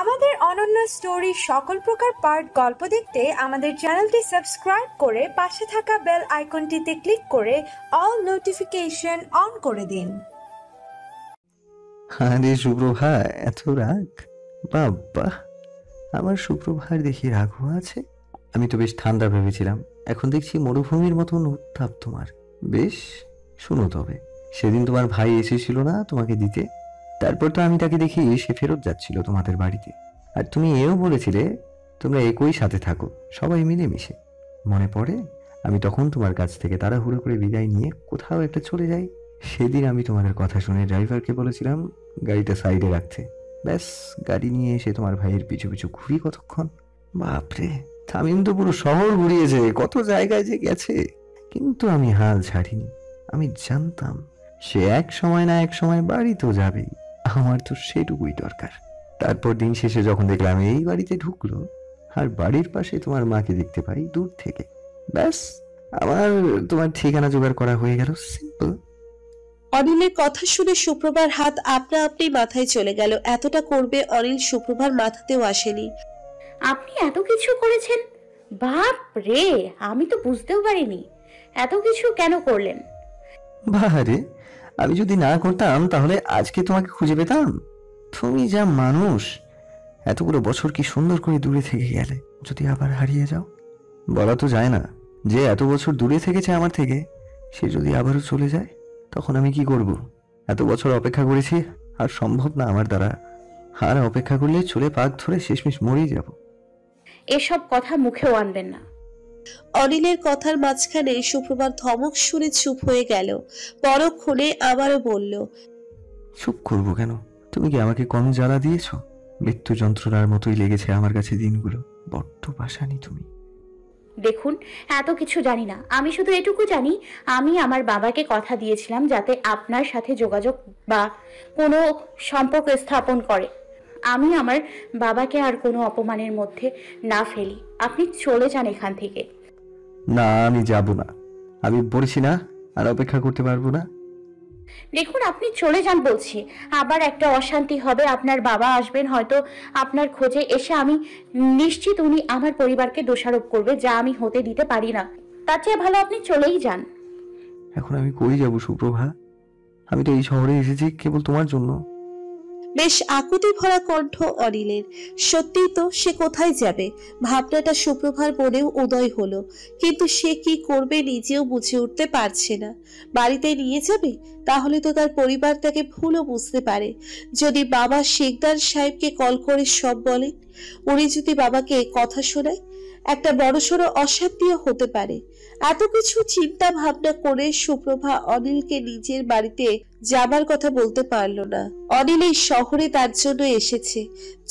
আমাদের অনন্য স্টোরির সকল প্রকার পার্ট গল্প দেখতে আমাদের চ্যানেলটি সাবস্ক্রাইব করে পাশে থাকা বেল আইকনটিতে ক্লিক করে অল নোটিফিকেশন অন করে দিন। আরে সুপ্রভা, এত রাগ! বাবা, আমার সুপ্রভার দেখি রাগও আছে। আমি তো বেশ ঠান্ডা ভেবেছিলাম, এখন দেখছি মরুভূমির মতন উত্তাপ তোমার। বেশ, শোনো তবে, সেদিন তোমার ভাই এসেছিল না তোমাকে দিতে? তারপর তো আমি তাকে দেখি সে ফেরত যাচ্ছিল তোমাদের বাড়িতে। আর তুমি এও বলেছিলে তোমরা একই সাথে থাকো, সবাই মিলেমিশে। মনে পড়ে? আমি তখন তোমার কাছ থেকে তাড়াহুড়ো করে বিদায় নিয়ে কোথাও একটা চলে যাই। সেদিন আমি তোমাদের কথা শুনে ড্রাইভারকে বলেছিলাম গাড়িটা সাইডে রাখতে। ব্যাস, গাড়ি নিয়ে এসে তোমার ভাইয়ের পিছু পিছু ঘুরি কতক্ষণ! বাপরে, তামিম তো পুরো শহর ঘুরিয়েছে, কত জায়গায় যে গেছে। কিন্তু আমি হাল ছাড়িনি। আমি জানতাম সে এক সময় না এক সময় বাড়ি তো যাবেই, আমার তো সেটুকুই দরকার। তারপর দিন শেষে যখন দেখলাম এই বাড়িতে ঢুকলো আর বাড়ির পাশে তোমার মাকে দেখতে পাই দূর থেকে, ব্যাস আমার তোমার ঠিকানা জোগাড় করা হয়ে গেল। সিম্পল। অনিলের কথা শুনে সুপ্রভার হাত আপনা আপনি মাথায় চলে গেল। এতটা করবে অনিল সুপ্রভার মাথাতেও আসেনি। আপনি এত কিছু করেছেন? বাপ রে, আমি তো বুঝতেও পারিনি এত কিছু কেন করলেন। বাহারে, আমি যদি না করতাম তাহলে আজকে তোমাকে খুঁজে পেতাম? তুমি যা মানুষ, এতগুলো বছর কি সুন্দর করে দূরে থেকে গেলে, যদি আবার হারিয়ে যাও! বলা তো যায় না যে এত বছর দূরে থেকেছে আমার থেকে, সে যদি আবারও চলে যায় তখন আমি কি করব? এত বছর অপেক্ষা করেছি, আর সম্ভব না আমার দ্বারা। আর অপেক্ষা করলে চলে পাক ধরে শেষমেশ মরেই যাব। এসব কথা মুখেও আনবেন না। অনিলের কথার মাঝখানে সুপ্রভার ধমক শুনে চুপ হয়ে গেল। পরক্ষণে আবারও বলল, চুপ করব কেন? তুমি কি আমাকে কম জ্বালা দিয়েছো? মৃত্যু যন্ত্রণার মতোই লেগেছে আমার কাছে দিনগুলো। বড্ড পাশানি তুমি। দেখুন, এত কিছু জানি না আমি, শুধু এটুকু জানি আমি আমার বাবাকে কথা দিয়েছিলাম যাতে আপনার সাথে যোগাযোগ বা কোনো সম্পর্ক স্থাপন করে, আমি আমার বাবাকে আর কোনো অপমানের মধ্যে না ফেলি। আপনি চলে যান এখান থেকে। না, আমি যাব না। আমি বলছি না, আর অপেক্ষা করতে পারবো না। দেখুন, আপনি চলে যান বলছি। আবার একটা অশান্তি হবে, আপনার বাবা আসবেন হয়তো আপনার খোঁজে, এসে আমি নিশ্চিত উনি আমার পরিবারকে দোষারোপ করবে, যা আমি হতে দিতে পারি না। তার চেয়ে ভালো আপনি চলেই যান। এখন আমি কই যাব সুপ্রভা? আমি তো এই শহরে এসেছি কেবল তোমার জন্য। বেশ আকুতি ভরা কণ্ঠ অনিলের। সত্যিই তো, সে কোথায় যাবে ভাবনাটা সুপ্রভার মনেও উদয় হলো, কিন্তু সে কি করবে নিজেও বুঝে উঠতে পারছে না। বাড়িতে নিয়ে যাবে? তাহলে তো তার পরিবার তাকে ভুলও বুঝতে পারে। যদি বাবা শেখদার সাহেবকে কল করে সব বলেন, উনি যদি বাবাকে কথা শোনায়, একটা বড়সড় অশান্তিও হতে পারে। এত কিছু চিন্তা ভাবনা করে সুপ্রভা অনিলকে নিজের বাড়িতে যাবার কথা বলতে পারল না। অনিল এই শহরে তার জন্য এসেছে,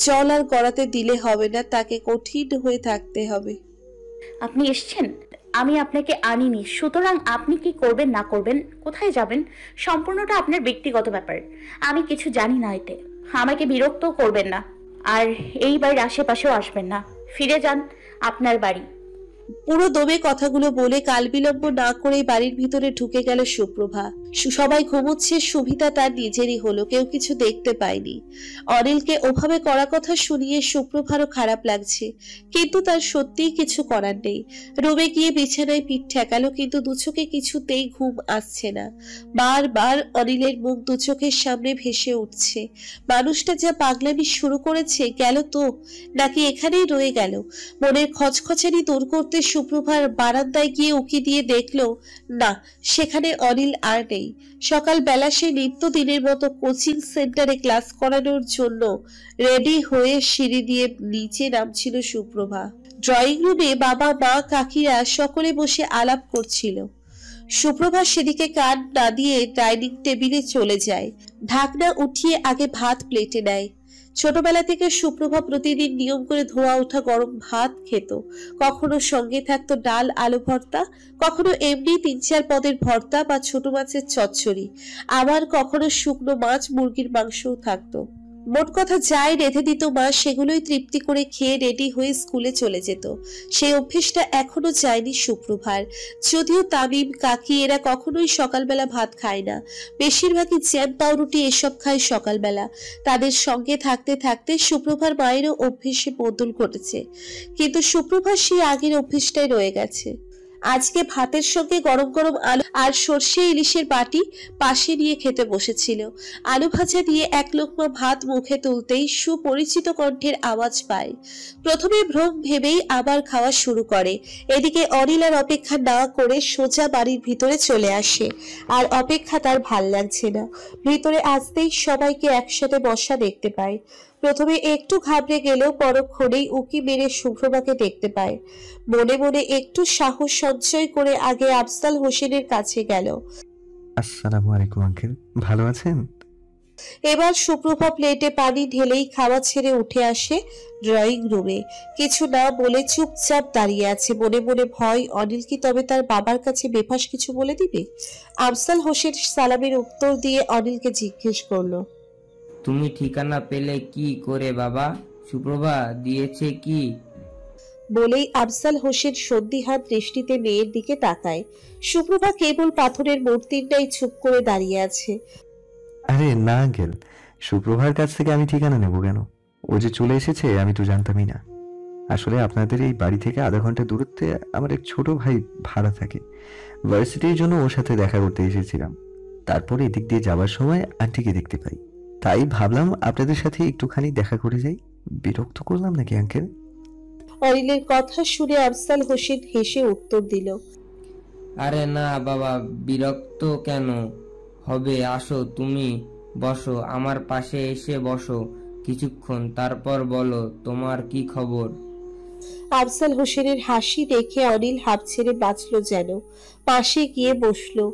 জল আর গড়াতে দিলে হবে না, তাকে কঠিন হয়ে থাকতে হবে। আপনি এসেছেন, আমি আপনাকে আনিনি, সুতরাং আপনি কি করবেন না করবেন, কোথায় যাবেন, সম্পূর্ণটা আপনার ব্যক্তিগত ব্যাপার। আমি কিছু জানি না এতে। আমাকে বিরক্ত করবেন না, আর এই বাড়ির আশেপাশেও আসবেন না। ফিরে যান আপনার বাড়ি। পুরো দমে কথাগুলো বলে কাল বিলম্ব না করে বাড়ির ভিতরে ঢুকে গেল সুপ্রভা। সবাই ঘুমোচ্ছে, সুবিধা তার নিজেরই হলো, কেউ কিছু দেখতে পায়নি। অনিলকে ওভাবে কড়া কথা শুনিয়ে সুপ্রভারও খারাপ লাগছে, কিন্তু তার সত্যিই কিছু করার নেই। রুমে গিয়ে বিছানায় পিঠ ঠেকালো, কিন্তু দুচোখে কিছুতেই ঘুম আসছে না। বারবার অনিলের মুখ দুচোখের সামনে ভেসে উঠছে। মানুষটা যা পাগলামি শুরু করেছে, গেল তো নাকি এখানেই রয়ে গেল? মনের খচখচানি দূর করতে সুপ্রভার বারান্দায় গিয়ে উকি দিয়ে দেখলো, না, সেখানে অনিল আর নেই। সকালবেলা সে নিত্য দিনের মতো কোচিং সেন্টারে ক্লাস করানোর জন্য রেডি হয়ে সিঁড়ি দিয়ে নিচে নামছিল সুপ্রভা। ড্রয়িং রুমে বাবা, মা, কাকিরা সকলে বসে আলাপ করছিল। সুপ্রভা সেদিকে কান না দিয়ে ডাইনিং টেবিলে চলে যায়। ঢাকনা উঠিয়ে আগে ভাত প্লেটে নেয়। ছোটবেলা থেকে সুপ্রভা প্রতিদিন নিয়ম করে ধোয়া ওঠা গরম ভাত খেত। কখনো সঙ্গে থাকতো ডাল আলু ভর্তা, কখনো এমনি ৩-৪ পদের ভর্তা বা ছোট মাছের চচ্চড়ি, আবার কখনো শুকনো মাছ, মুরগির মাংসও থাকতো। মোট কথা যাই রেঁধে দিত মা সেগুলোই তৃপ্তি করে খেয়ে রেডি হয়ে স্কুলে চলে যেত। সেই অভ্যেসটা এখনো যায়নি সুপ্রভার। যদিও তামিম, কাকি এরা কখনোই সকালবেলা ভাত খায় না, বেশিরভাগই জ্যাম পাউরুটি এসব খায় সকালবেলা। তাদের সঙ্গে থাকতে থাকতে সুপ্রভার মায়েরও অভ্যেসে বদল ঘটেছে, কিন্তু সুপ্রভার সেই আগের অভ্যেসটাই রয়ে গেছে। আজকে ভাতের সঙ্গে গরম গরম আলু আর সর্ষে ইলিশের বাটি পাশে নিয়ে খেতে বসেছিল। আলু ভাজা দিয়ে এক লোকমা ভাত মুখে তুলতেই সুপরিচিত কণ্ঠের আওয়াজ পায়। প্রথমে ভ্রম ভেবেই আবার খাওয়া শুরু করে। এদিকে অনিলার অপেক্ষা না করে সোজা বাড়ির ভিতরে চলে আসে। আর অপেক্ষা তার ভাল লাগছে না। ভিতরে আসতেই সবাইকে একসাথে বসা দেখতে পায়। প্রথমে একটু ঘাবড়ে গেলেও পরক্ষণেই উঁকি মেরে শুভ্রমাকে দেখতে পায়। মনে মনে একটু সাহস সঞ্চয় করে আগে আফজাল হোসেনের কাছে গেল। আসসালামু আলাইকুম আঙ্কেল, ভালো আছেন? এবার সুপ্রভা প্লেটে পানি ঢেলেই খাওয়া ছেড়ে উঠে আসে ড্রয়িং রুমে। কিছু না বলে চুপচাপ দাঁড়িয়ে আছে, মনে মনে ভয় অনিল কি তবে তার বাবার কাছে বেফাস কিছু বলে দিবে। আফজাল হোসেন সালামের উত্তর দিয়ে অনিলকে জিজ্ঞেস করলো, তুমি ঠিকানা পেলে কি করে বাবা? সুপ্রভা দিয়েছে কি? বলেই আফজাল হোসেন সন্দিহান দৃষ্টিতে মেয়ের দিকে তাকায়। সুপ্রভা কেবল পাথরের মূর্তির ন্যায় চুপ করে দাঁড়িয়ে আছে। আরে না আঙ্কেল, সুপ্রভার কাছ থেকে আমি ঠিকানা নেব কেন? ও যে চলে এসেছে আমি তো জানতামই না। আসলে আপনাদের এই বাড়ি থেকে আধা ঘন্টা দূরত্বে আমার এক ছোট ভাই ভাড়া থাকে, ভার্সিটির জন্য ওর সাথে দেখা করতে এসেছিলাম। তারপরে এদিক দিয়ে যাবার সময় আন্টিকে দেখতে পাই, তাই ভাবলাম আপনাদের সাথে একটুখানি দেখা করে যাই। বিরক্ত করলাম নাকি আঙ্কেল? অনিলের কথা শুনে আফজাল হোসেন হেসে উত্তর দিল, আরে না বাবা, বিরক্ত কেন হবে, আসো তুমি বসো, আমার পাশে এসে বসো কিছুক্ষণ, তারপর বলো তোমার কি খবর। আফজাল হোসেনের হাসি দেখে অনিল হাঁপ ছেড়ে বাঁচল যেন। পাশে গিয়ে বসলো।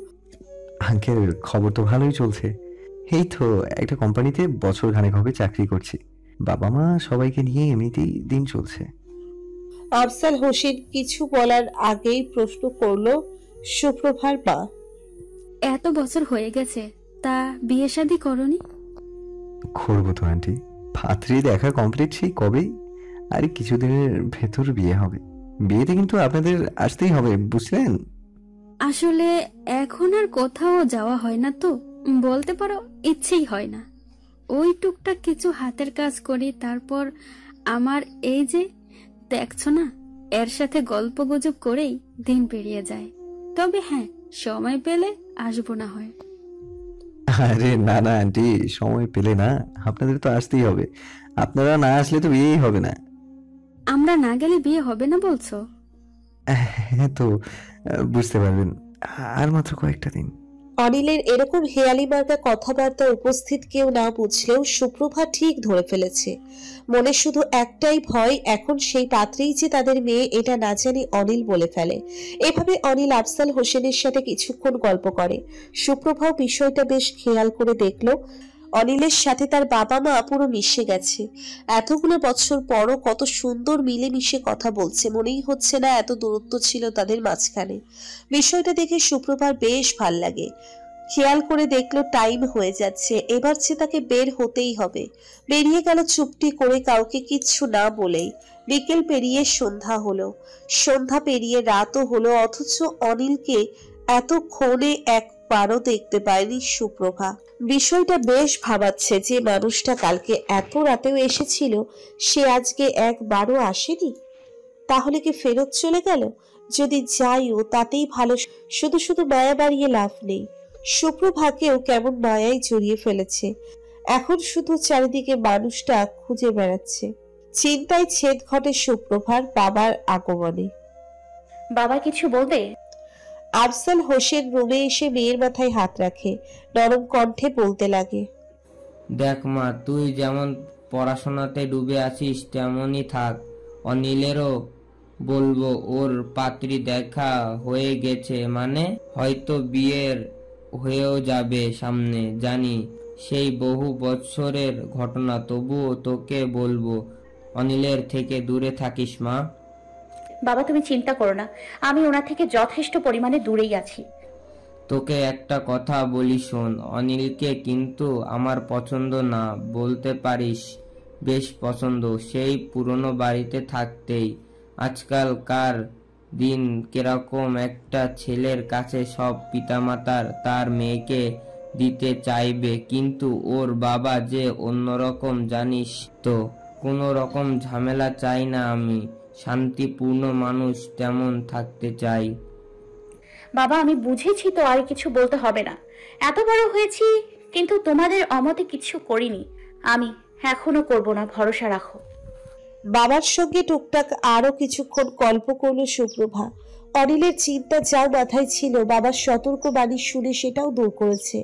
আঙ্কেল খবর তো ভালোই চলছে, এই তো একটা কোম্পানিতে বছর খানেক হবে চাকরি করছি, বাবা মা সবাইকে নিয়ে এমনিতেই দিন চলছে। আফজাল হোসেন কিছু বলার আগেই প্রশ্ন করলো সুপ্রভার মা, এত বছর হয়ে গেছে তা বিয়ে শাদী করনি? করবো তো আন্টি, পাত্রী দেখা কমপ্লিট সেই কবেই, আর কিছুদিনের ভেতর বিয়ে হবে। বিয়েতে কিন্তু আপনাদের আসতেই হবে বুঝলেন। আসলে এখন আর কোথাও যাওয়া হয় না তো, বলতে পারো ইচ্ছেই হয় না। ওই টুকটাক কিছু হাতের কাজ করি, তারপর আমার এই যে দেখছো না, এর সাথে গল্প গুজব করেই দিন পেরিয়ে যায়। তবে হ্যাঁ, সময় পেলে আসবো না হয়। আরে না না আন্টি, সময় পেলে না, আপনাদের তো আসতেই হবে, আপনারা না আসলে তো বিয়েই হবে না। আমরা না গেলে বিয়ে হবে না বলছো? হ্যাঁ তো বুঝতে পারবেন আর মাত্র কয়েকটা দিন। অনিলের এরকম হেয়ালি মার্কা কথাবার্তা উপস্থিত কেউ না বুঝলেও সুপ্রভা ঠিক ধরে ফেলেছে। মনে শুধু একটাই ভয়, এখন সেই পাত্রেই যে তাদের মেয়ে এটা না জানি অনিল বলে ফেলে। এভাবে অনিল আফজাল হোসেনের সাথে কিছুক্ষণ গল্প করে। সুপ্রভাও বিষয়টা বেশ খেয়াল করে দেখলো অনিলের সাথে তার বাবা মা পুরো মিশে গেছে। এতগুলো বছর পরও কত সুন্দর মিলেমিশে কথা বলছে, মনেই হচ্ছে না এত দূরত্ব ছিল তাদের মাঝখানে। বিষয়টা দেখে সুপ্রভার বেশ ভাল লাগে। খেয়াল করে দেখলো টাইম হয়ে যাচ্ছে, এবার সে তাকে বের হতেই হবে। বেরিয়ে গেল চুপটি করে, কাউকে কিচ্ছু না বলেই। বিকেল পেরিয়ে সন্ধ্যা হলো, সন্ধ্যা পেরিয়ে রাতও হলো, অথচ অনিলকে এতক্ষণে একবারও দেখতে পায়নি সুপ্রভা। বিষয়টা বেশ ভাবাচ্ছে, যে মানুষটা কালকে এত রাতেও এসেছিল সে আজকে একবারও আসেনি। তাহলে কি ফেরত চলে গেল? যদি যাইও তাতেই ভালো, শুধু শুধু মায়া বাড়িয়ে লাভ নেই। সুপ্রভাকেও কেমন মায়াই জড়িয়ে ফেলেছে, এখন শুধু চারিদিকে মানুষটা খুঁজে বেড়াচ্ছে। চিন্তায় ছেদ ঘটে সুপ্রভার বাবার আগমনে। বাবা কিছু বলবে? আফজাল হোসেন রুমে এসে মেয়ের মাথায় হাত রাখে, নরম কণ্ঠে বলতে লাগে, দেখ মা, তুই যেমন পড়াশোনাতে ডুবে আছিস তেমনই থাক। অনিলেরও বলবো ওর পাত্রী দেখা হয়ে গেছে, মানে হয়তো বিয়ের হয়েও যাবে সামনে। জানি সেই বহু বছরের ঘটনা, তবুও তোকে বলবো অনিলের থেকে দূরে থাকিস মা। বাবা তুমি চিন্তা করো না, আমি ওনার থেকে যথেষ্ট পরিমাণে দূরেই আছি। তোকে একটা কথা বলি শোন, অনিলকে কিন্তু আমার পছন্দ না বলতে পারিস, বেশ পছন্দ। সেই পুরনো বাড়িতে থাকতেই আজকালকার দিন কিরকম একটা ছেলের কাছে সব পিতামাতার তার মেয়েকে দিতে চাইবে, কিন্তু ওর বাবা যে অন্যরকম জানিস তো, কোনো রকম ঝামেলা চাই না, আমি শান্তিপূর্ণ মানুষ তেমন থাকতে চাই। বাবা, আমি বুঝেছি তো, আর কিছু বলতে হবে না। এত বড় হয়েছি কিন্তু তোমাদের অমতে কিছু করিনি আমি, এখনো করব না, ভরসা রাখো। বাবার সঙ্গে টুকটাক আরো কিছুক্ষণ গল্প করল সুপ্রভা। অনিলের চিন্তা যাও মাথায় ছিল, বাবার সতর্ক বাণী শুনে সেটাও দূর করেছে।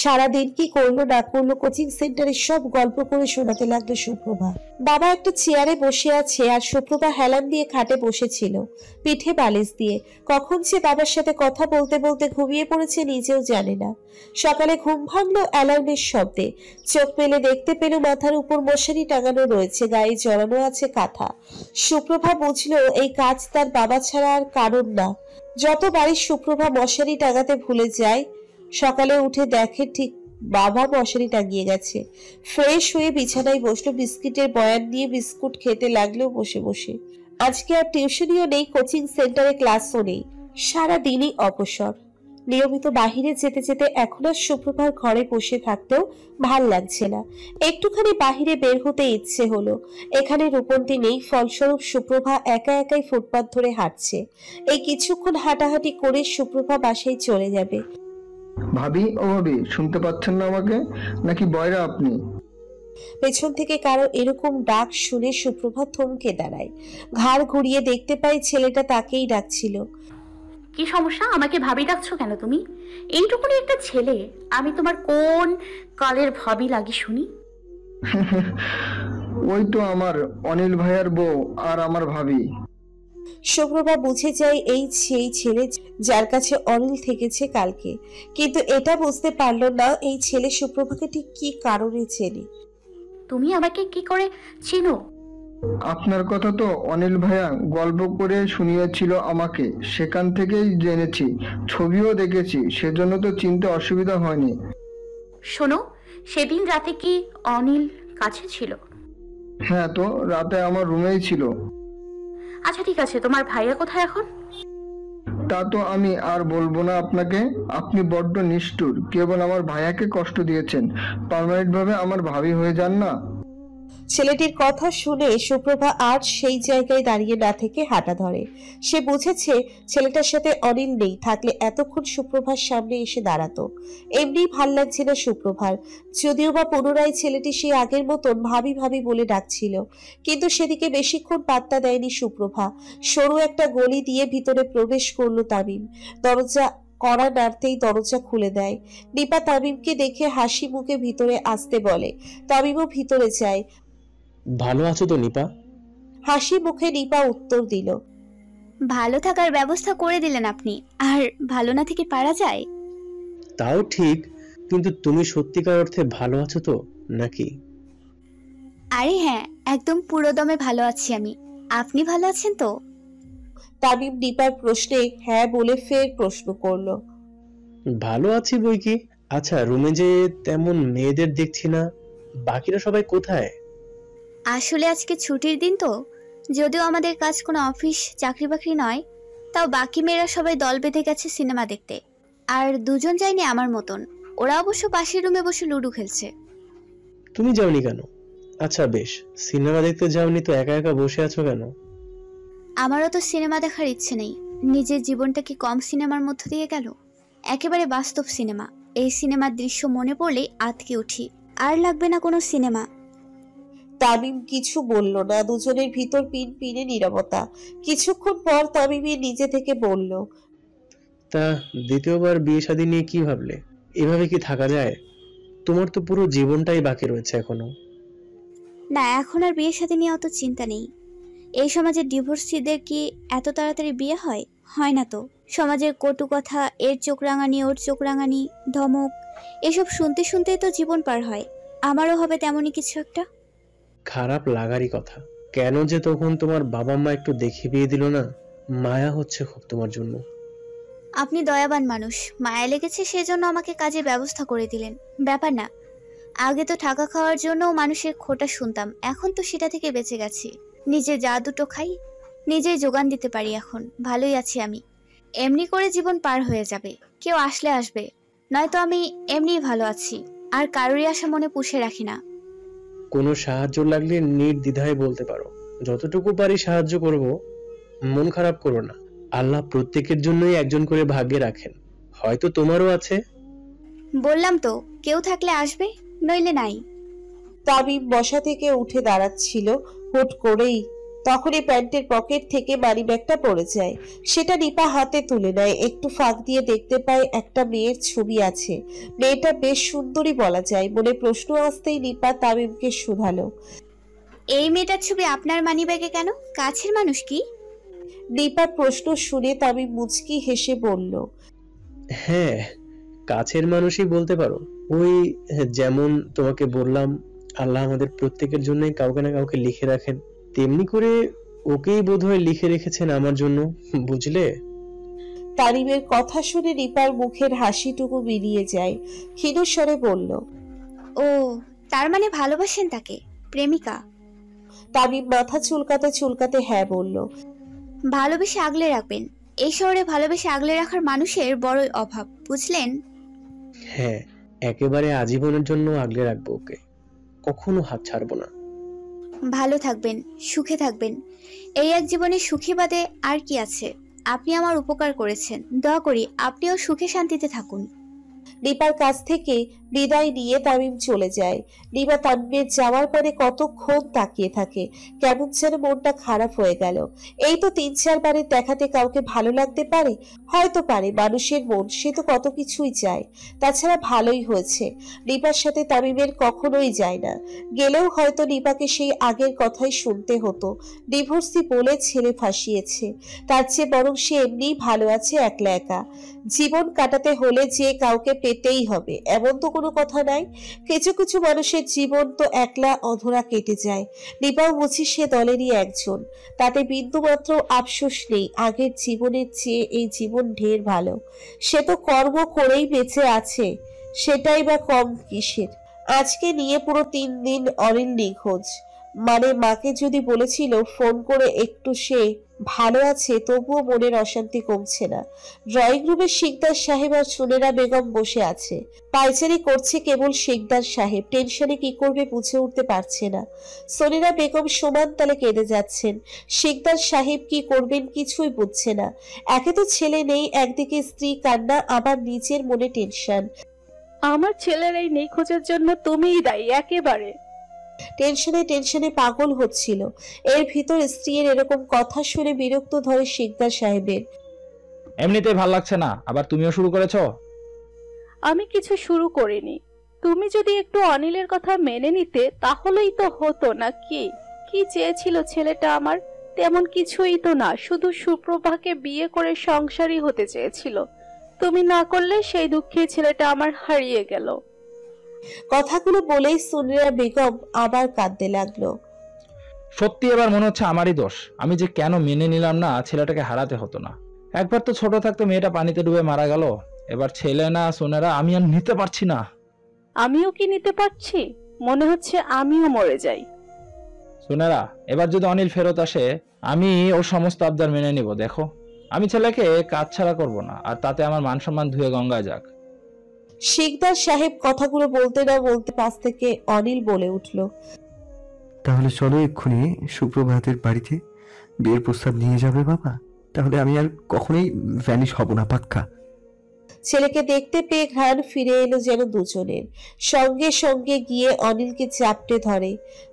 সারাদিন কি করলো না করলো কোচিং সেন্টারে সব গল্প করে শোনাতে লাগলো সুপ্রভা। বাবা একটা চেয়ারে বসে আছে আর সুপ্রভা হেলান দিয়ে খাটে বসেছিল, পিঠে বালিশ দিয়ে। কখন সে বাবার সাথে কথা বলতে বলতে ঘুমিয়ে পড়েছে নিজেও জানে না। সকালে ঘুম ভাঙলো অ্যালার্মের শব্দে। চোখ মেলে দেখতে পেল মাথার উপর মশারি টাঙানো রয়েছে, গায়ে জড়ানো আছে কাঁথা। সুপ্রভা বুঝলো এই কাজ তার বাবা ছাড়া আর কারণ না। যত বাড়ির সুপ্রভা মশারি টাঙাতে ভুলে যায়, সকালে উঠে দেখে ঠিক বাবা মশারি টাঙিয়ে গেছে। ফ্রেশ হয়ে বিছানায় বসলো, বিস্কিটের বয়ান নিয়ে বিস্কুট খেতে লাগলো বসে বসে। আজকে আর টিউশনিও নেই, কোচিং সেন্টারে ক্লাসও নেই, সারাদিনই অবসর। নিয়মিত বাহিরে যেতে যেতে এখন আর সুপ্রভার ঘরে বসে থাকতেও ভাল লাগছে না। একটুখানি বাহিরে বের হতে ইচ্ছে হলো। এখানে রূপন্তী নেই, ফলস্বরূপ সুপ্রভা একা একাই ফুটপাত ধরে হাঁটছে। এই কিছুক্ষণ হাঁটাহাঁটি করে সুপ্রভা বাসায় চলে যাবে। ভাবি, ও ভাবি, শুনতে পাচ্ছেন না আমাকে? নাকি বয়রা আপনি? পেছন থেকে কারো এরকম ডাক শুনে সুপ্রভা থমকে দাঁড়ায়। ঘাড় ঘুরিয়ে দেখতে পাই ছেলেটা তাকেই ডাকছিল। কি সমস্যা? আমাকে ভাবি ডাকছো কেন তুমি? এইটুকুনি একটা ছেলে, আমি তোমার কোন কালের ভাবি লাগি শুনি? ওই তো আমার অনিল ভাইয়ার বউ আর আমার ভাবি। সুপ্রভা বুঝে যায় এই সেই ছেলে যার কাছে অনিল থেকেছে কালকে, কিন্তু এটা বুঝতে পারলো না এই ছেলে সুপ্রভাকে ঠিক কি কারণে চেনে। তুমি আমাকে কি করে চিনো? আপনার কথা তো অনিল ভাইয়া গল্প করে শুনিয়েছিল আমাকে, সেখান থেকেই জেনেছি, ছবিও দেখেছি, সেজন্য তো চিনতে অসুবিধা হয়নি। শোনো, সেদিন রাতে কি অনিল কাছে ছিল? হ্যাঁ তো, রাতে আমার রুমেই ছিল। আচ্ছা ঠিক আছে, তোমার ভাইয়া কোথায় এখন? তা তো আমি আর বলবো না আপনাকে, আপনি বড্ড নিষ্ঠুর, কেবল আমার ভাইয়াকে কষ্ট দিয়েছেন, পার্মানেন্ট ভাবে আমার ভাবি হয়ে যান না। ছেলেটির কথা শুনে সুপ্রভা আর সেই জায়গায় দাঁড়িয়ে না থেকে হাঁটা ধরে। সে বুঝেছে ছেলেটার সাথে অনিল নেই, থাকলে এতক্ষণ সুপ্রভার সামনে এসে দাঁড়াতো। এমনি ভাল লাগছে না সুপ্রভার, যদিও বা পুনরায় ছেলেটি সেই আগের মতন ভাবি ভাবি বলে ডাকছিল, কিন্তু সেদিকে বেশিক্ষণ পাত্তা দেয়নি সুপ্রভা। সরু একটা গলি দিয়ে ভিতরে প্রবেশ করলো তামিম। দরজা কড়া নাড়তেই দরজা খুলে দেয়। দীপা তামিমকে দেখে হাসি মুখে ভিতরে আসতে বলে। তামিমও ভিতরে যায়। ভালো আছো তো নিপা? হাসি মুখে নিপা উত্তর দিল, ভালো থাকার ব্যবস্থা করে দিলেন আপনি, আর ভালো না থেকে পারা যায়? তাও ঠিক, কিন্তু তুমি সত্যিকার অর্থে ভালো আছো তো নাকি? আরে হ্যাঁ, একদম পুরোদমে ভালো আছি আমি, আপনি ভালো আছেন তো? তামিম নিপার প্রশ্নে হ্যাঁ বলে ফের প্রশ্ন করলো। ভালো আছি বই কি। আচ্ছা, রুমে যে তেমন মেয়েদের দেখছি না, বাকিরা সবাই কোথায়? আসলে আজকে ছুটির দিন তো, যদিও আমাদের কাজ কোনো অফিস চাকরি বাকরি নয়, তাও বাকি মেয়েরা সবাই দল বেঁধে গেছে সিনেমা দেখতে, আর দুজন যায়নি আমার মতন, ওরা অবশ্য পাশের রুমে বসে লুডু খেলছে। তুমি যাওনি কেন? আচ্ছা বেশ, সিনেমা দেখতে যাওনি তো একা একা বসে আছো কেন? আমারও তো সিনেমা দেখার ইচ্ছে নেই। নিজের জীবনটা কি কম সিনেমার মধ্য দিয়ে গেল? একেবারে বাস্তব সিনেমা। এই সিনেমার দৃশ্য মনে পড়লেই আঁতকে উঠি, আর লাগবে না কোনো সিনেমা। তামিম কিছু বলল না, দুজনের ভিতর পিনপিনে নীরবতা। কিছুক্ষণ পর তামিম নিজে থেকে বলল, তা দ্বিতীয়বার বিয়ে শাদী নিয়ে কি ভাবলে? এভাবে কি থাকা যায়? তোমার তো পুরো জীবনটাই বাকি রয়েছে এখনো। না, এখন আর বিয়ে শাদী নিয়ে অত চিন্তা নেই। এই সমাজে ডিভোর্সিদের কি এত তাড়াতাড়ি বিয়ে হয়? হয় না তো। সমাজের কটু কথা, এর চোখ রাঙানি ওর চোখ রাঙানি, ধমক, এসব শুনতে শুনতেই তো জীবন পার হয়। আমারও হবে তেমনই কিছু একটা। খারাপ লাগারই কথা, কেন যে তখন তোমার বাবা মা একটু দেখে বিয়ে দিল না? মায়া হচ্ছে খুব তোমার জন্য। আপনি দয়াবান মানুষ, মায়া লেগেছে সেজন্য আমাকে কাজে ব্যবস্থা করে দিলেন। ব্যাপার না, আগে তো টাকা খাওয়ার জন্য মানুষের খোটা শুনতাম, এখন তো সেটা থেকে বেঁচে গেছি। নিজে যা দুটো খাই নিজেই যোগান দিতে পারি, এখন ভালোই আছি আমি। এমনি করে জীবন পার হয়ে যাবে, কেউ আসলে আসবে, নয়তো আমি এমনিই ভালো আছি, আর কারোরই আশা মনে পুষে রাখি না। কোনো সাহায্য লাগলে নির্দ্বিধায় বলতে পারো, যতটুকু পারি সাহায্য করব, মন খারাপ করো না। আল্লাহ প্রত্যেকের জন্যই একজন করে ভাগ্যে রাখেন, হয়তো তোমারও আছে। বললাম তো, কেউ থাকলে আসবে, নইলে নাই। তাবিব বসা থেকে উঠে দাঁড়াচ্ছিল হুট করেই, তখনই প্যান্টের পকেট থেকে মানি ব্যাগটা পড়ে যায়। সেটা রিপা হাতে তুলে নেয়, একটু ফাঁক দিয়ে দেখতে পায় একটা মেয়ের ছবি আছে। মেয়েটা বেশ সুন্দরী বলা যায়। মনে প্রশ্ন আসতেই রিপা তামিমকে শুধালো, এই মেয়েটার ছবি আপনার মানি ব্যাগে কেন? কাছের মানুষ কি? রিপার প্রশ্ন শুনে তামিম মুচকি হেসে বলল, হ্যাঁ, কাছের মানুষই বলতে পারো। ওই যেমন তোমাকে বললাম, আল্লাহ আমাদের প্রত্যেকের জন্য কাউকে না কাউকে লিখে রাখেন, তেমনি করে ওকেই বোধহয় লিখে রেখেছেন আমার জন্য, বুঝলে? তারিমের কথা শুনে রিপার মুখের হাসিটুকু বেরিয়ে যায়। ক্ষীণস্বরে বলল, ও তার মানে ভালোবাসেন তাকে, প্রেমিকা? তারিম মাথা চুলকাতে চুলকাতে হ্যাঁ বলল। ভালোবেসে আগলে রাখবেন, এই শহরে ভালোবেসে আগলে রাখার মানুষের বড়ই অভাব, বুঝলেন? হ্যাঁ, একেবারে আজীবনের জন্য আগলে রাখবো ওকে, কখনো হাত ছাড়বো না। ভালো থাকবেন, সুখে থাকবেন, এই এক জীবনে সুখী বাদে আর কি আছে? আপনি আমার উপকার করেছেন, দয়া করি আপনিও সুখে শান্তিতে থাকুন। রিপার কাছ থেকে বিদায় নিয়ে তামিম চলে যায়। রিপা তামিমের যাওয়ার পরে কতক্ষণ তাকিয়ে থাকে, কেমন যেন মনটা খারাপ হয়ে গেল। এই তো ৩-৪ বারে দেখাতে কাউকে ভালো লাগতে পারে, হয়তো পারে, মানুষের মন সে তো কত কিছুই চায়। তাছাড়া ভালোই হয়েছে রিপার সাথে তামিমের কখনোই যায় না, গেলেও হয়তো রিপাকে সেই আগের কথাই শুনতে হতো, ডিভোর্সি বলে ছেলে ফাঁসিয়েছে। তার চেয়ে বরং সে এমনিই ভালো আছে একলা একা। জীবন কাটাতে হলে যে কাউকে পেতেই হবে, এমন তো কোনো কথা নাই। কিছু কিছু মানুষের জীবন তো একলা অধরা কেটে যায়। রিপাও বুঝি সে দলেরই একজন, তাতে বিন্দুমাত্র আফসোস নেই। আগের জীবনের চেয়ে এই জীবন ঢের ভালো। সে তো কর্ম করেই বেঁচে আছে, সেটাই বা কম কিসের? আজকে নিয়ে পুরো 3 দিন অনিল নিখোঁজ। মানে মাকে যদি বলেছিল ফোন করে একটু সে ভালো আছে, তবুও মনের অশান্তি কমছে না। ড্রয়িং রুমে শিকদার সাহেব আর সুনেরা বেগম বসে আছে, পাইচারি করছে কেবল শিকদার সাহেব। টেনশনে কি করবে বুঝে উঠতে পারছে না। সুনেরা বেগম সমান তালে কেঁদে যাচ্ছেন, শিকদার সাহেব কি করবেন কিছুই বুঝছে না। একে তো ছেলে নেই, একদিকে স্ত্রী কান্না, আবার নিজের মনে টেনশন। আমার ছেলের এই নিখোঁজের জন্য তুমিই দায়ী, একেবারে। টেনশনে পাগল হচ্ছিল। এর ভিতর স্ত্রীর এরকম কথা শুনে বিরক্ত ধরে শিকদার সাহেবের। এমনিতেই ভালো লাগছে না, আবার তুমিও শুরু করেছো। আমি কিছু শুরু করিনি, তুমি যদি একটু অনিলের কথা মেনে নিতে তাহলেই তো হতো না। কি চেয়েছিল ছেলেটা আমার? তেমন কিছুই তো না, শুধু সুপ্রভাকে বিয়ে করে সংসারী হতে চেয়েছিল। তুমি না করলে সেই দুঃখে ছেলেটা আমার হারিয়ে গেল। কথাগুলো বলেই সুনেরা বেগম আবার কাঁদতে লাগলো। সত্যি এবার মনে হচ্ছে আমারই দোষ, আমি যে কেন মেনে নিলাম না ছেলেটাকে হারাতে হতো না। একবার তো ছোট থাকতে মেয়েটা পানিতে ডুবে মারা গেল, এবার ছেলে না সুনেরা, আমি আর নিতে পারছি না। আমিও কি নিতে পারছি? মনে হচ্ছে আমিও মরে যাই। সুনেরা, এবার যদি অনিল ফেরত আসে আমি ওর সমস্ত আবদার মেনে নিব। দেখো, আমি ছেলেকে কাজ ছাড়া করবো না, আর তাতে আমার মান সম্মান ধুয়ে গঙ্গায় যাক। শিকদার সাহেব কথাগুলো বলতে না বলতে পাশ থেকে অনিল বলে উঠল, তাহলে চলো এক্ষুনি সুপ্রভাতের বাড়িতে বিয়ের প্রস্তাব নিয়ে যাবে বাবা, তাহলে আমি আর কখনোই ভ্যানিশ হব না, পাক্কা। ছেলেকে দেখতে পেয়ে ঘ্রাণ ফিরে এলো যেন দুজনের। সঙ্গে সঙ্গে গিয়ে অনিলকে চাপটে ধরে,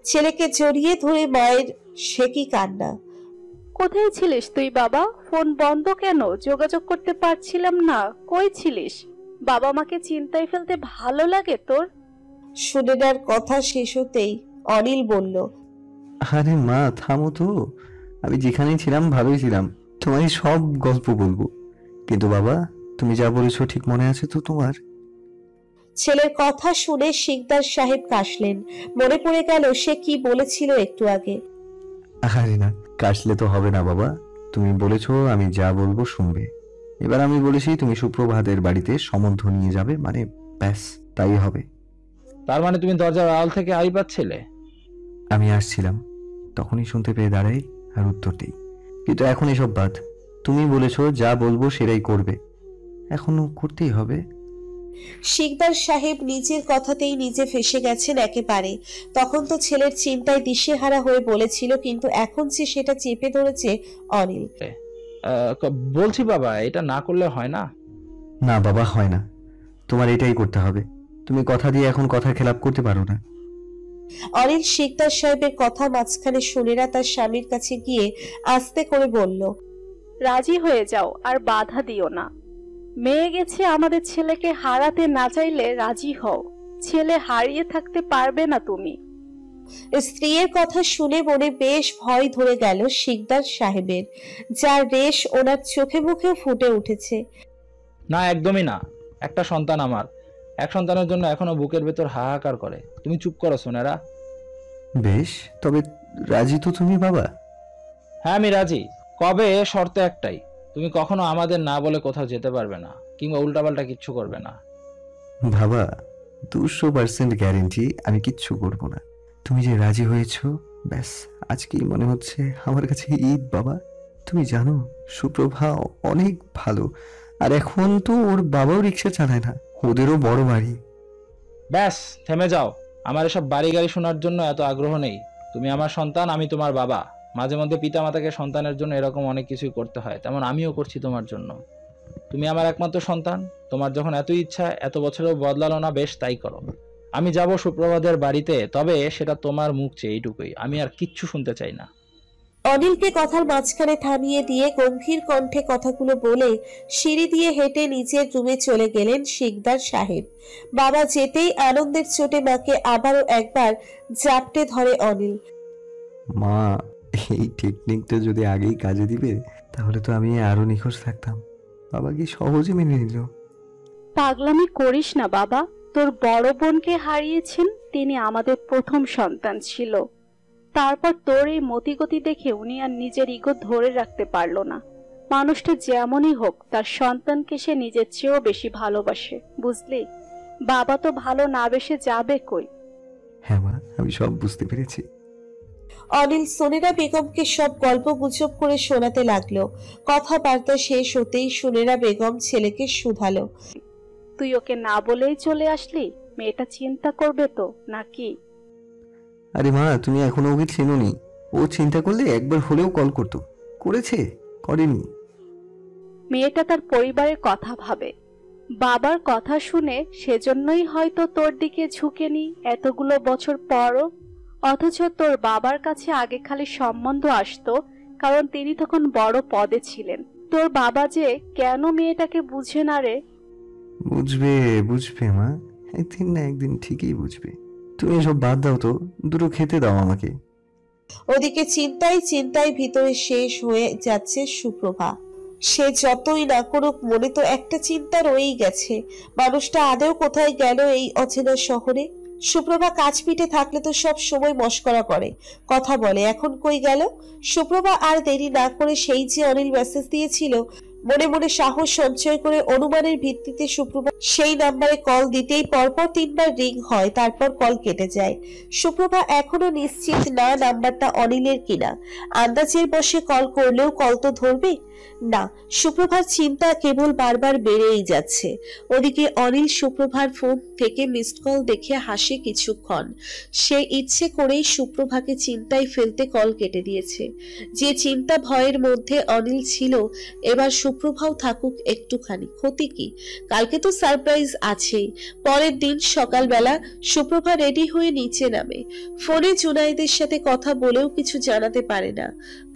ছেলেকে জড়িয়ে ধরে মায়ের সে কি কান্না। কোথায় ছিলিস তুই বাবা? ফোন বন্ধ কেন? যোগাযোগ করতে পারছিলাম না, কই ছিলিস? বাবা মাকে চিন্তায় ফেলতে ভালো লাগে তোর? সুনেরার কথা শেষ হতেই অনিল বলল, আরে মা থামো তো, আমি যেখানে ছিলাম ভালোই ছিলাম, তোমায় সব গল্প বলবো। কিন্তু বাবা, তুমি যা বলেছো ঠিক মনে আছে তো তোমার? ছেলের কথা শুনে শিকদার সাহেব কাশলেন, মনে পড়ে গেল সে কি বলেছিল একটু আগে। আরে না, কাশলে তো হবে না বাবা, তুমি বলেছো আমি যা বলবো শুনবে, এবার আমি বলেছি তুমি সুপ্রভাতের বাড়িতে সম্বন্ধ নিয়ে যাবে, মানে ব্যাস তাই হবে। তার মানে তুমি দরজার আড়াল থেকে আই পাচ্ছিলে? আমি আসছিলাম, তখনই শুনতে পেয়ে দাঁড়াই আর উত্তর দিই, কিন্তু এখন এসব বাদ, তুমি বলেছো যা বলবো সেটাই করবে, এখনো করতেই হবে। শিকদার সাহেব নিজের কথাতেই নিজে ফেসে গেছেন একেবারে। তখন তো ছেলের চিন্তায় দিশেহারা হয়ে বলেছিল, কিন্তু এখন যে সেটা চেপে ধরেছে অনিল। বলছি বাবা, এটা না করলে হয় না। না বাবা, হয় না, তোমার এটাই করতে হবে। তুমি কথা দিয়ে এখন কথা খেলাপ করতে পারো না। অনিল শিকদার সাহেবের কথা মাঝখানে শুনেরা তার স্বামীর কাছে গিয়ে আস্তে করে বলল, রাজি হয়ে যাও, আর বাধা দিও না। মেয়ে গেছে আমাদের ছেলেকে হারাতে, না চাইলে রাজি হও, ছেলে হারিয়ে থাকতে পারবে না তুমি। স্ত্রীর কথা শুনে মনে বেশ ভয় ধরে গেল শিকদার সাহেবের, যার রেশ ওনার চোখে মুখে ফুটে উঠেছে। না, একদমই না। একটা সন্তান আমার, এক সন্তানের জন্য এখনো বুকের ভেতর হাহাকার করে। তুমি চুপ করো সোনারা। বেশ, তবে রাজি তো তুমি বাবা? হ্যাঁ আমি রাজি, কবে? শর্ত একটাই, তুমি কখনো আমাদের না বলে কোথাও যেতে পারবে না, কিংবা উল্টাপাল্টা কিচ্ছু করবে না। বাবা 200% গ্যারান্টি, আমি কিচ্ছু করব না। তুমি যে রাজি হয়েছো, ব্যাস আজকেই মনে হচ্ছে আমার কাছে ঈদ। বাবা তুমি জানো সুপ্রভা অনেক ভালো, আর এখন তো ওর বাবাও রিক্সা চালায় না, ওদেরও বড় বাড়ি। ব্যাস থেমে যাও, আমার এসব বাড়ি গাড়ি শোনার জন্য এত আগ্রহ নেই। তুমি আমার সন্তান, আমি তোমার বাবা। মাঝে মধ্যে পিতা মাতাকে সন্তানের জন্য এরকম অনেক কিছুই করতে হয়, তেমন আমিও করছি তোমার জন্য। তুমি আমার একমাত্র সন্তান, তোমার যখন এত ইচ্ছা এত বছরেও বদলালো না, বেশ তাই করো। আমি যাব সুপ্রভাতের বাড়িতে, তবে সেটা তোমার মুখ চেয়ে, এইটুকুই। আমি আর কিচ্ছু শুনতে চাই না। অনিলকে কথার মাঝখানে থামিয়ে দিয়ে গম্ভীর কণ্ঠে কথাগুলো বলে সিঁড়ি দিয়ে হেঁটে নিজের রুমে চলে গেলেন শিকদার সাহেব। বাবা যেতেই আনন্দের চোটে মাকে আবারও একবার জাপটে ধরে অনিল। মা, এই টেকনিকটা যদি আগেই কাজে দিবে তাহলে তো আমি আরো নিখোঁজ থাকতাম। বাবা কি সহজে মেনে নিল? পাগলামি করিস না বাবা, তোর বড় বোনকে হারিয়েছেন, তিনি আমাদের প্রথম সন্তান ছিল। তারপর তোর এই মতিগতি দেখে উনি আর নিজের ইগো ধরে রাখতে পারলো না। মানুষটা যেমনই হোক, তার সন্তানকে সে নিজের চেয়েও বেশি ভালোবাসে, বুঝলি? বাবা তো ভালো না বেশে যাবে কই? হ্যাঁ মা, আমি সব বুঝতে পেরেছি। অনিল সোনেরা বেগমকে সব গল্প গুজব করে শোনাতে লাগলো। কথাবার্তা শেষ হতেই সোনেরা বেগম ছেলেকে শুধালো, তুই ওকে না বলেই চলে আসলি, মেয়েটা চিন্তা করবে তো নাকি? আরে মা, তুমি এখনো ওকে চেনোনি, ও চিন্তা করলে একবার হলেও কল করতো। করেছে? করেনি? মেয়েটা তার পরিবারের কথা ভাবে। বাবার কথা শুনে সেজন্যই হয়তো তোর দিকে ঝুঁকেনি এতগুলো বছর পরও। অথচ তোর বাবার কাছে আগে খালি সম্বন্ধ আসতো, কারণ তিনি তখন বড় পদে ছিলেন। তোর বাবা যে কেন মেয়েটাকে বুঝে না রে? বুঝবে বুঝবে মা, একদিন না একদিন ঠিকই বুঝবে। তুমি এসব বাদ দাও তো, দুটো খেতে দাও আমাকে। ওদিকে চিন্তায় চিন্তায় ভিতরে শেষ হয়ে যাচ্ছে সুপ্রভা। সে যতই না করুক, মনে তো একটা চিন্তা রয়েই গেছে, মানুষটা আদেও কোথায় গেল এই অচেনা শহরে। সুপ্রভা কাজ পিঠে থাকলে তো সব সময় মস্করা করে, কথা বলে, এখন কই গেল? সুপ্রভা আর দেরি না করে সেই যে অনিল মেসেজ দিয়েছিল, মনে মনে সাহস সঞ্চয় করে অনুমানের ভিত্তিতে সুপ্রভা সেই নাম্বারে কল দিতেই পরপর 3বার রিং হয়, তারপর কল কেটে যায়। সুপ্রভা এখনো নিশ্চিত না নাম্বারটা অনিলের কিনা। আন্দাজের বসে কল করলেও কল তো ধরবে না। সুপ্রভার চিন্তা কেবল বারবার বেড়েই যাচ্ছে। ওদিকে অনিল সুপ্রভার ফোন থেকে মিসড কল দেখে হাসে কিছুক্ষণ। সে ইচ্ছে করেই সুপ্রভাকে চিন্তায় ফেলতে কল কেটে দিয়েছে। যে চিন্তা ভয়ের মধ্যে অনিল ছিল, এবার সুপ্রভাও থাকুক একটুখানি, ক্ষতি কি? কালকে তো সারপ্রাইজ আছেই। পরের দিন সকালবেলা সুপ্রভা রেডি হয়ে নিচে নামে। ফোনে জুনাইদের সাথে কথা বলেও কিছু জানাতে পারে না,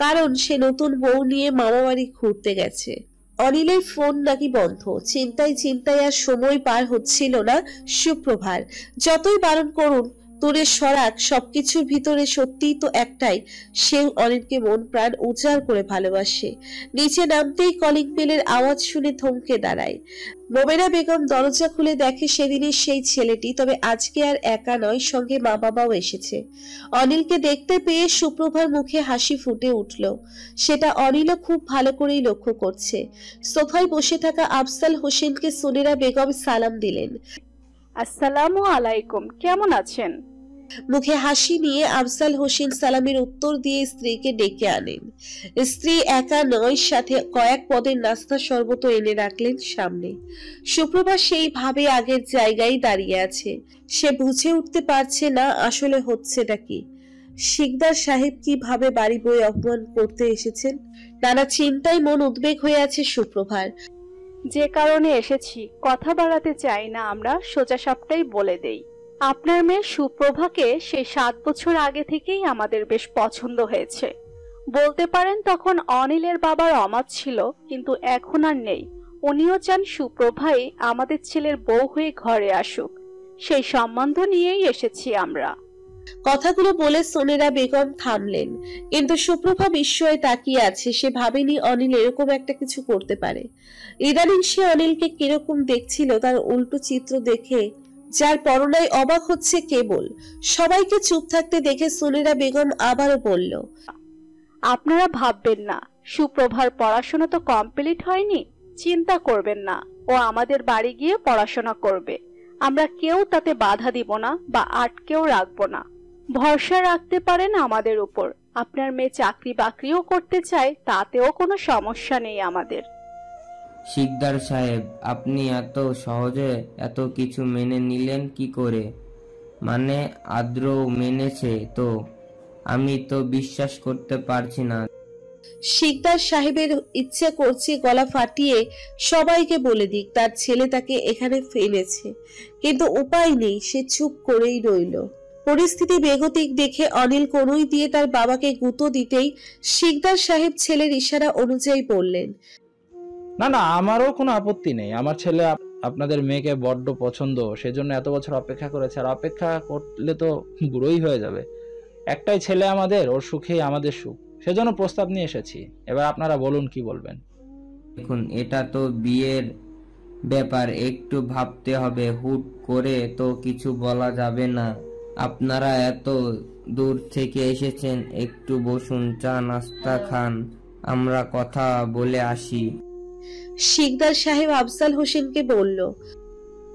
কারণ সে নতুন বউ নিয়ে মামাবাড়ি ঘুরতে গেছে। অনিলের ফোন নাকি বন্ধ। চিন্তায় চিন্তায় আর সময় পার হচ্ছিল না সুপ্রভার। যতই বারণ করুন তোরে সরাক সবকিছুর ভিতরে সত্যিই তো একটাই, সেও অনিলকে মন প্রাণ উজাড় করে ভালোবাসে। নিচে নামতেই কলিং বেলের আওয়াজ শুনে থমকে দাঁড়ায়। মোমেনা বেগম দরজা খুলে দেখে সেদিনের সেই ছেলেটি, তবে আজকে আর একা নয়, সঙ্গে মা বাবাও এসেছে। অনিলকে দেখতে পেয়ে সুপ্রভার মুখে হাসি ফুটে উঠল, সেটা অনিলও খুব ভালো করেই লক্ষ্য করছে। সোফায় বসে থাকা আফসাল হোসেনকে সোনেরা বেগম সালাম দিলেন। আসসালামু আলাইকুম, কেমন আছেন? মুখে হাসি নিয়ে আফসাল হোসেন সালামের উত্তর দিয়ে স্ত্রীকে ডেকে আনেন। স্ত্রী একা নয়, সাথে কয়েক পদের নাস্তা শরবত এনে রাখলেন সামনে। সুপ্রভা সেইভাবে আগের জায়গায় দাঁড়িয়ে আছে, সে বুঝে উঠতে পারছে না আসলে হচ্ছেটা কি। শিকদার সাহেব কিভাবে বাড়ি বয়ে অপমান করতে এসেছেন? নানা চিন্তায় মন উদ্বেগ হয়ে আছে সুপ্রভার। যে কারণে এসেছি কথা বাড়াতে চাই না, আমরা সোজা সাপটাই বলে দেই। আপনার মেয়ে সুপ্রভাকে সেই 7 বছর আগে থেকেই আমাদের বেশ পছন্দ হয়েছে। বলতে পারেন তখন অনিলের বাবার অমত ছিল, কিন্তু এখন আর নেই। উনিও চান সুপ্রভাই আমাদের ছেলের বউ হয়ে ঘরে আসুক, সেই সম্বন্ধ নিয়েই এসেছি আমরা। কথাগুলো বলে সোনেরা বেগম থামলেন, কিন্তু সুপ্রভা বিস্ময়ে তাকিয়ে আছে। সে ভাবেনি অনিল এরকম একটা কিছু করতে পারে। ইদানিং সে অনিলকে কিরকম দেখছিল তার উল্টো চিত্র দেখে যার পরনায় অবাক হচ্ছে কেবল। সবাইকে চুপ থাকতে দেখে সোনেরা বেগম আবারও বলল, আপনারা ভাববেন না, সুপ্রভার পড়াশোনা তো কমপ্লিট হয়নি, চিন্তা করবেন না, ও আমাদের বাড়ি গিয়ে পড়াশোনা করবে। আমরা কেউ তাতে বাধা দিব না বা আটকেও রাখবো না। ভরসা রাখতে পারেন আমাদের উপর। আপনার মেয়ে চাকরি বাকরিও করতে চায়, তাতেও কোনো সমস্যা নেই আমাদের। শিকদার সাহেব, আপনি এত সহজে এত কিছু মেনে নিলেন কি করে? মানে আদ্র মেনেছে তো? আমি তো বিশ্বাস করতে পারছি না। শিকদার সাহেবের ইচ্ছে করছে গলা ফাটিয়ে সবাইকে বলে দিক তার ছেলে তাকে এখানে ফেলেছে, কিন্তু উপায় নেই, সে চুপ করেই রইল। পরিস্থিতি বেগতিক দেখে অনিল কোনোই দিয়ে তার বাবাকে গুঁতো দিতেই শিকদার সাহেব ছেলের ইশারা অনুযায়ী বললেন, না না, আমারও কোনো আপত্তি নেই। আমার ছেলে আপনাদের মেয়েকে বড্ড পছন্দ, সেজন্য এত বছর অপেক্ষা করেছে। আর অপেক্ষা করলে তো বুড়োই হয়ে যাবে। একটাই ছেলে আমাদের, ওর সুখেই আমাদের সুখ, সেজন্য প্রস্তাব নিয়ে এসেছি। এবার আপনারা বলুন কি বলবেন। দেখুন, এটা তো বিয়ের ব্যাপার, একটু ভাবতে হবে, হুট করে তো কিছু বলা যাবে না। আপনারা এত দূর থেকে এসেছেন, একটু বসুন, চা নাস্তা খান, আমরা কথা বলে আসি। শিকদার সাহেব আফসাল হোসেনকে বলল,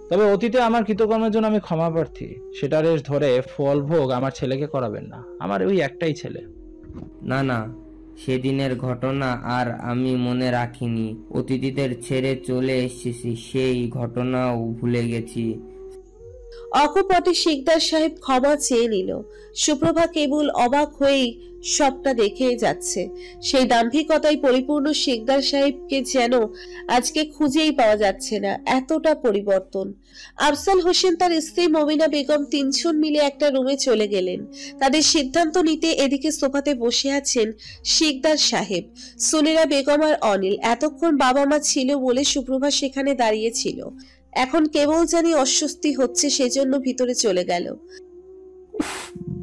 তবে অতীতে আমার কৃতকর্মের জন্য আমি ক্ষমা প্রার্থী, সেটা রেশ ধরে ফল ভোগ আমার ছেলেকে করাবেন না, আমার ওই একটাই ছেলে। না না, সেদিনের ঘটনা আর আমি মনে রাখিনি, অতিথিদের ছেড়ে চলে এসেছি, সেই ঘটনাও ভুলে গেছি। অকপটে শিকদার সাহেব ক্ষমা চেয়ে নিল। সুপ্রভা কেবল অবাক হয়েই সবটা দেখে যাচ্ছে। সেই দাম্ভিকতায় পরিপূর্ণ শিকদার সাহেবকে যেন আজকে খুঁজেই পাওয়া যাচ্ছে না, এতটা পরিবর্তন। আফসাল হোসেন তার স্ত্রী মোমিনা বেগম 3 জন মিলে একটা রুমে চলে গেলেন। তাদের সিদ্ধান্ত নিতে এদিকে সোফাতে বসে আছেন শিকদার সাহেব, সোনেরা বেগম আর অনিল। এতক্ষণ বাবা মা ছিল বলে সুপ্রভা সেখানে দাঁড়িয়েছিল, এখন কেবল জানি অস্বস্তি হচ্ছে, সেজন্য ভিতরে চলে গেল।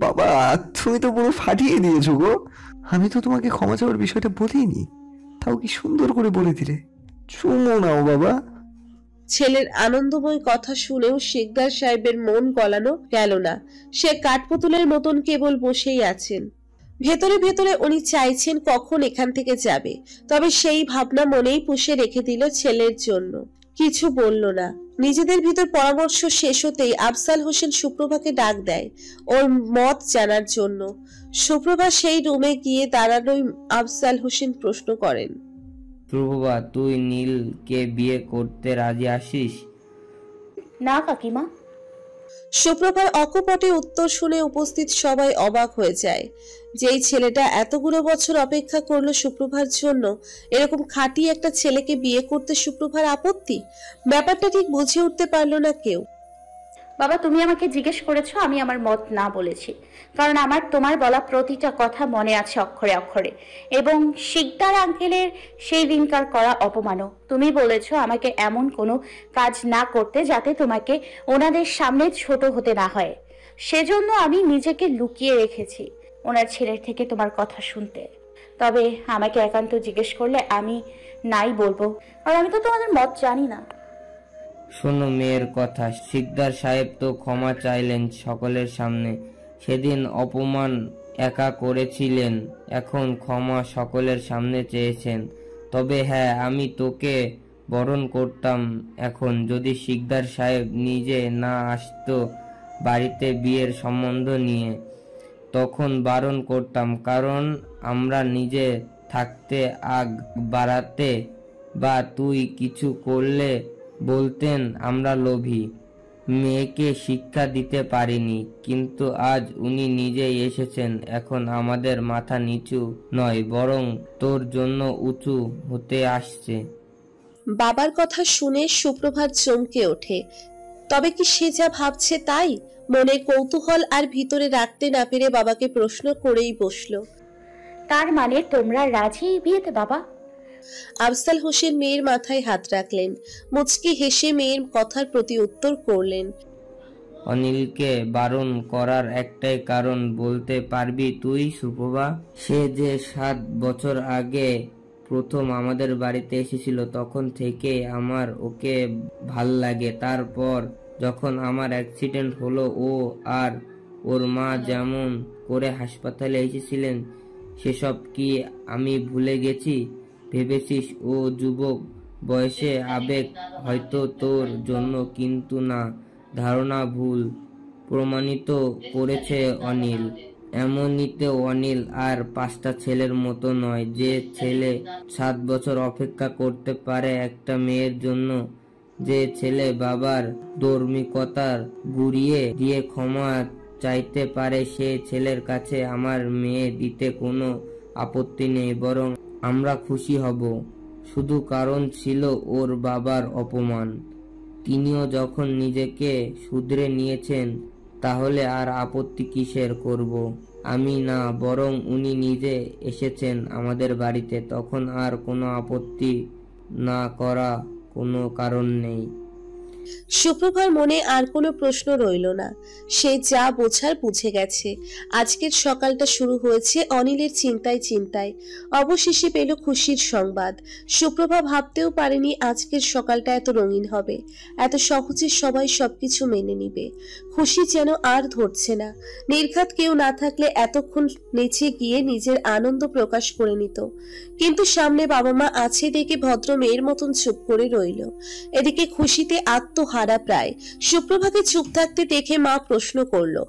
বাবা, তুমি তো পুরো ফাটিয়ে দিয়েছো গো। আমি তো তোমাকে ক্ষমা চাওয়ার বিষয়টা বলিনি, তাও কি সুন্দর করে বলে দিলে। চুমো নাও বাবা। ছেলের আনন্দময় কথা শুনেও শিকদার সাহেবের মন গলানো গেল না। সে কাঠপুতুলের মতন কেবল বসেই আছেন। ভেতরে ভেতরে উনি চাইছেন কখন এখান থেকে যাবে, তবে সেই ভাবনা মনেই পুষে রেখে দিল ছেলের জন্য। কিছু বলল না। নিজেদের ভিতর পরামর্শ শেষ হতেই আফসাল হোসেন সুপ্রভাকে ডাক দেয় ওর মত জানার জন্য। সুপ্রভা সেই রুমে গিয়ে দাঁড়ানোই আফসাল হোসেন প্রশ্ন করেন, সুপ্রভা, তুই নীলকে বিয়ে করতে রাজি আসিস? না কাকিমা। সুপ্রভার অকপটে উত্তর শুনে উপস্থিত সবাই অবাক হয়ে যায়। যেই ছেলেটা এতগুলো বছর অপেক্ষা করলো সুপ্রভার জন্য, এরকম খাঁটি একটা ছেলেকে বিয়ে করতে সুপ্রভার আপত্তি? ব্যাপারটা ঠিক বুঝে উঠতে পারলো না কেউ। বাবা, তুমি আমাকে জিজ্ঞেস করেছো, আমি আমার মত না বলেছি, কারণ আমার তোমার বলা প্রতিটা কথা মনে আছে অক্ষরে অক্ষরে, এবং শিকদার আঙ্কেলের সেই দিনকার করা অপমানও। তুমি বলেছো আমাকে এমন কোনো কাজ না করতে যাতে তোমাকে ওনাদের সামনে ছোট হতে না হয়। সেজন্য আমি নিজেকে লুকিয়ে রেখেছি ওনার ছেলের থেকে তোমার কথা শুনতে। তবে আমাকে একান্ত জিজ্ঞেস করলে আমি নাই বলবো, আর আমি তো তোমাদের মত জানি না। শোনো মেয়ের কথা, সিকদার সাহেব তো ক্ষমা চাইলেন সকলের সামনে, সেদিন অপমান একা করেছিলেন, এখন ক্ষমা সকলের সামনে চেয়েছেন। তবে হ্যাঁ, আমি তোকে বরণ করতাম এখন, যদি সিকদার সাহেব নিজে না আসতো বাড়িতে বিয়ের সম্বন্ধ নিয়ে, তখন বারণ করতাম। কারণ আমরা নিজে থাকতে আগ বাড়াতে বা তুই কিছু করলে বলতেন আমরা লোভী। মেয়েকে শিক্ষা দিতে পারিনি, কিন্তু আজ উনি নিজেই এসেছেন। এখন আমাদের মাথা নিচু নয়, বরং তোর জন্য উঁচু হতে আসছে। বাবার কথা শুনে সুপ্রভাত চমকে ওঠে। তবে কি সে যা ভাবছে তাই? মনে কৌতূহল আর ভিতরে রাখতে না পেরে বাবাকে প্রশ্ন করেই বসলো, তার মানে তোমরা রাজি বিয়েতে বাবা? আফজাল হোসেন মেয়ের মাথায় হাত রাখলেন, মুচকি হেসে মেয়ের কথার প্রতি উত্তর করলেন, অনিলকে বারণ করার একটাই কারণ বলতে পারবি তুই সুপ্রভা? সে যে 7 বছর আগে প্রথম আমাদের বাড়িতে এসেছিল, তখন থেকে আমার ওকে ভাল লাগে। তারপর যখন আমার অ্যাক্সিডেন্ট হলো, ও আর ওর মা যেমন করে হাসপাতালে এসেছিলেন, সেসব কি আমি ভুলে গেছি? ভেবেছিস ও যুবক বয়সে আবেগ হয়তো তোর জন্য, কিন্তু না, ধারণা ভুল প্রমাণিত করেছে অনিল। এমনিতে অনিল আর 5টা ছেলের মতো নয়, যে ছেলে 7 বছর অপেক্ষা করতে পারে একটা মেয়ের জন্য, যে ছেলে বাবার ধর্মিকতার ঘুরিয়ে দিয়ে ক্ষমা চাইতে পারে, সে ছেলের কাছে আমার মেয়ে দিতে কোনো আপত্তি নেই, বরং আমরা খুশি হব। শুধু কারণ ছিল ওর বাবার অপমান, তিনিও যখন নিজেকে শুধরে নিয়েছেন, তাহলে আর আপত্তি কিসের করব? আমি না, বরং উনি নিজে এসেছেন আমাদের বাড়িতে, তখন আর কোনো আপত্তি না করা কোনো কারণ নেই। সুপ্রভার মনে আর কোনো প্রশ্ন রইল না, সে যা বোঝার বুঝে গেছে। আজকের সকালটা শুরু হয়েছে অনিলের চিন্তায় চিন্তায়। অবশেষে পেল খুশির সংবাদ। সুপ্রভা ভাবতেও পারেনি আজকের সকালটা এত রঙিন হবে, এত সহজে সবাই সবকিছু মেনে নিবে। খুশি যেন আর ধরছে না। নির্ঘাত কেউ না থাকলে এতক্ষণ নেচে গিয়ে নিজের আনন্দ প্রকাশ করে নিত, কিন্তু সামনে বাবা মা আছে দেখে ভদ্র মেয়ের মতন চুপ করে রইল। এদিকে খুশিতে আত্মহারা প্রায়। সুপ্রভাকে চুপ থাকতে দেখে মা প্রশ্ন করলো,